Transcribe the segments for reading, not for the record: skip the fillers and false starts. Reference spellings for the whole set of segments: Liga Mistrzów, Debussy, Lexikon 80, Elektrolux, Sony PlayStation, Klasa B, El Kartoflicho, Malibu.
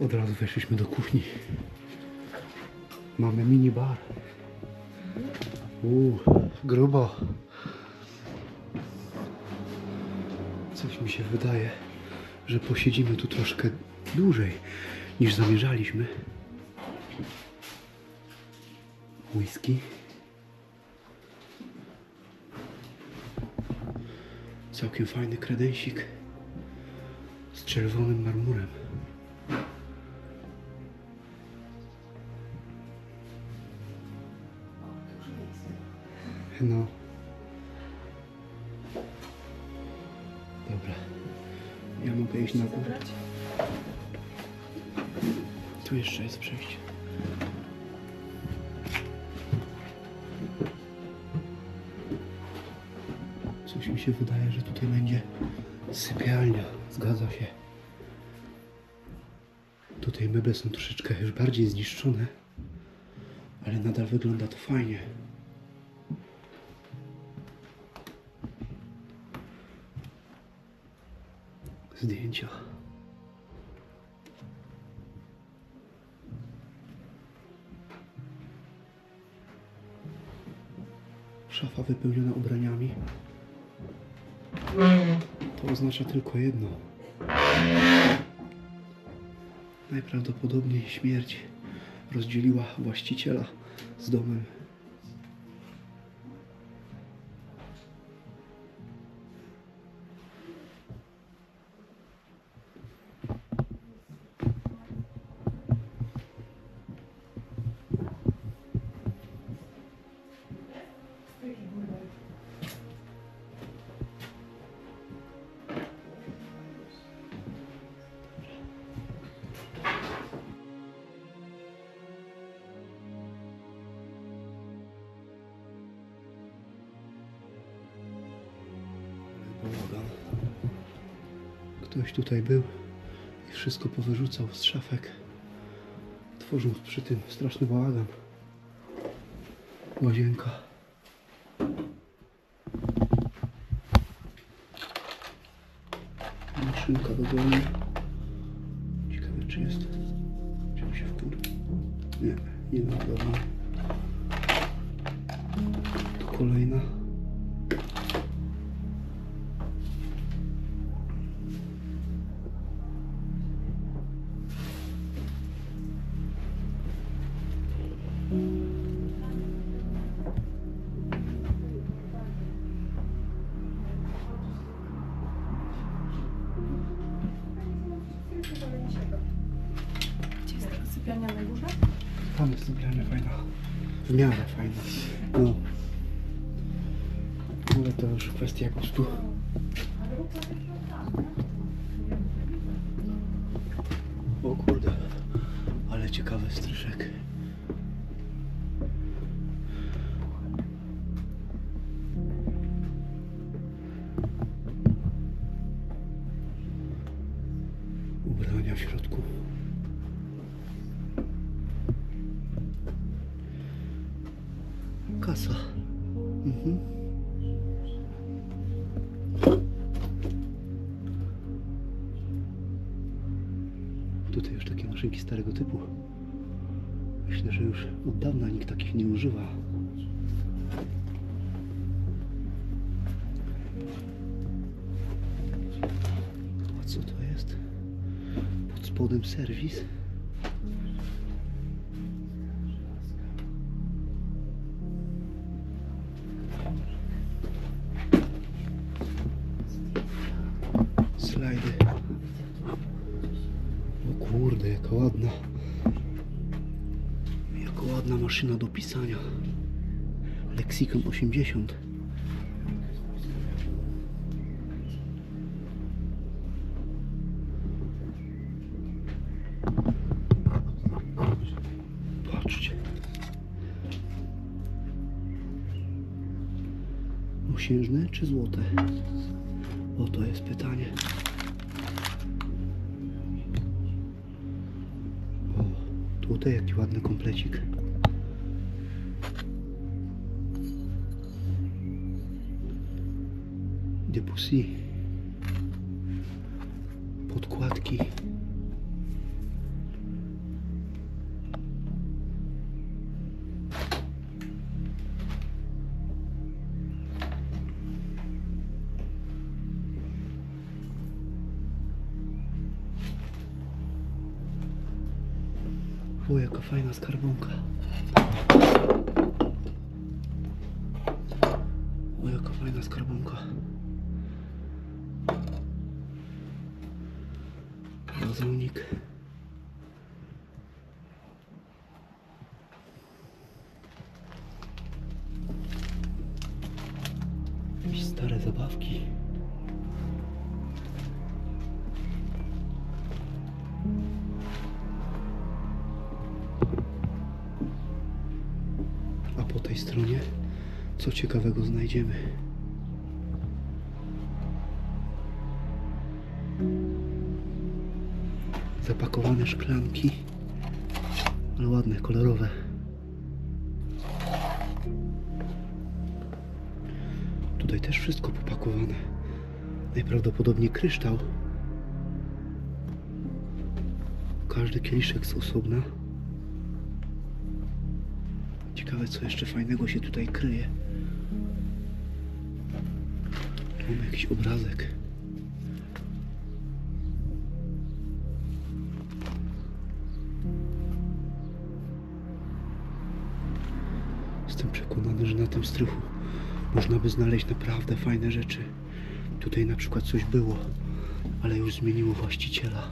Od razu weszliśmy do kuchni. Mamy minibar. Grubo. Coś mi się wydaje, że posiedzimy tu troszkę dłużej niż zamierzaliśmy. Whisky. Całkiem fajny kredensik z czerwonym marmurem. No. Dobra. Ja mogę iść na górę. Tu jeszcze jest przejście. Coś mi się wydaje, że tutaj będzie sypialnia. Zgadza się. Tutaj meble są troszeczkę już bardziej zniszczone, ale nadal wygląda to fajnie. Zdjęcia. Szafa wypełniona ubraniami. To oznacza tylko jedno. Najprawdopodobniej śmierć rozdzieliła właściciela z domem. Ktoś tutaj był i wszystko powyrzucał z szafek, tworząc przy tym straszny bałagan. Łazienka. Maszynka do golenia. Ciekawe, czy jest. Czy on się wkurzył? Nie, nie ma problemu. Tu kolejna. Sypialnia na górze? Tam jest sypialnia fajna. W miarę fajna. No. Ale to już kwestia gustu. O kurde. Ale ciekawy stryszek. Ubrania w środku. Kasa. Tutaj już takie maszynki starego typu. Myślę, że już od dawna nikt takich nie używa. A co to jest? Pod spodem serwis. O kurde, jaka ładna maszyna do pisania. Lexikon 80. Patrzcie. 1000 czy złote? Oto jest pytanie. Tutaj jaki ładny komplecik. Debussy. Podkładki. U, jaka fajna skarbonka. U, jaka fajna skarbonka. Rozumnik. Jakieś stare zabawki. A po tej stronie co ciekawego znajdziemy? Zapakowane szklanki, ale ładne, kolorowe. Tutaj też wszystko popakowane. Najprawdopodobniej kryształ. Każdy kieliszek z osobna. Ciekawe, co jeszcze fajnego się tutaj kryje. Mamy jakiś obrazek. Jestem przekonany, że na tym strychu można by znaleźć naprawdę fajne rzeczy. Tutaj na przykład coś było, ale już zmieniło właściciela.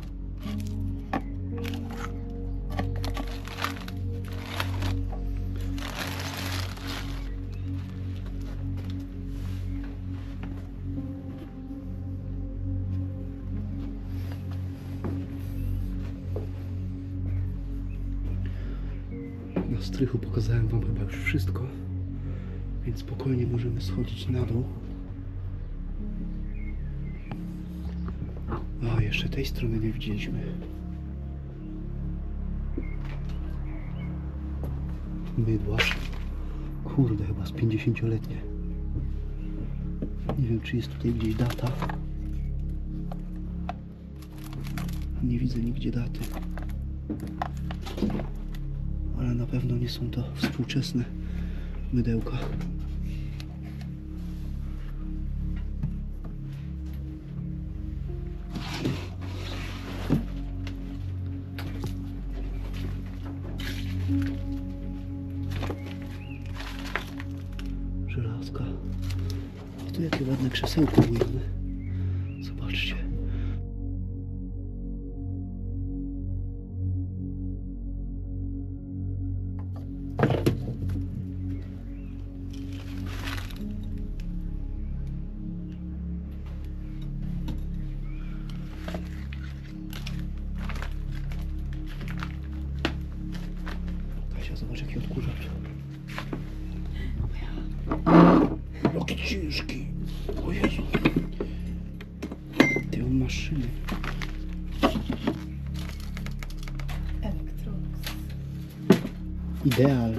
Na strychu pokazałem wam chyba już wszystko, więc spokojnie możemy schodzić na dół. A jeszcze tej strony nie widzieliśmy. Mydłasz. Kurde, chyba z 50-letnie. Nie wiem, czy jest tutaj gdzieś data. Nie widzę nigdzie daty. Ale na pewno nie są to współczesne mydełka. Żelazka. I tu jakie ładne krzesełko ujemne. Zobaczcie. Zobacz, jaki odkurzacz. Jaki ciężki. O Jezu. Te maszyny. Elektrolux. Ideal.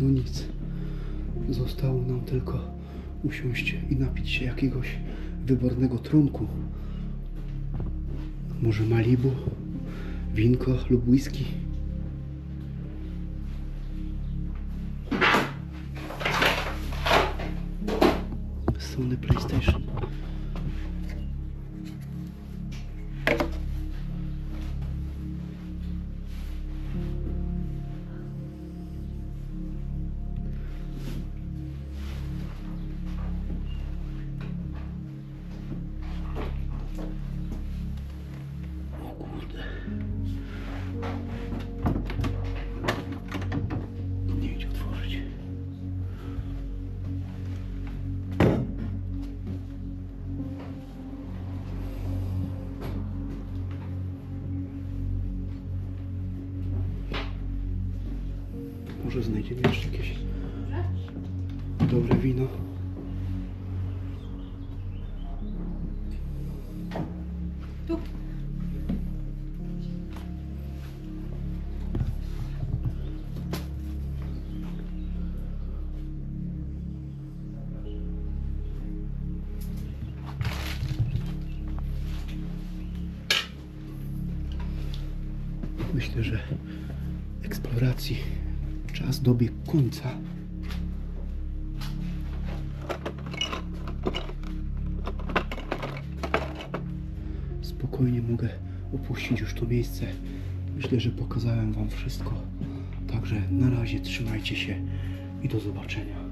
No nic, zostało nam tylko usiąść i napić się jakiegoś wybornego trunku. Może Malibu, winko lub whisky. Sony PlayStation. Może znajdziemy jeszcze jakieś dobre wino. Tu. Myślę, że eksploracji czas dobiegł końca. Spokojnie mogę opuścić już to miejsce. Myślę, że pokazałem wam wszystko. Także na razie trzymajcie się i do zobaczenia.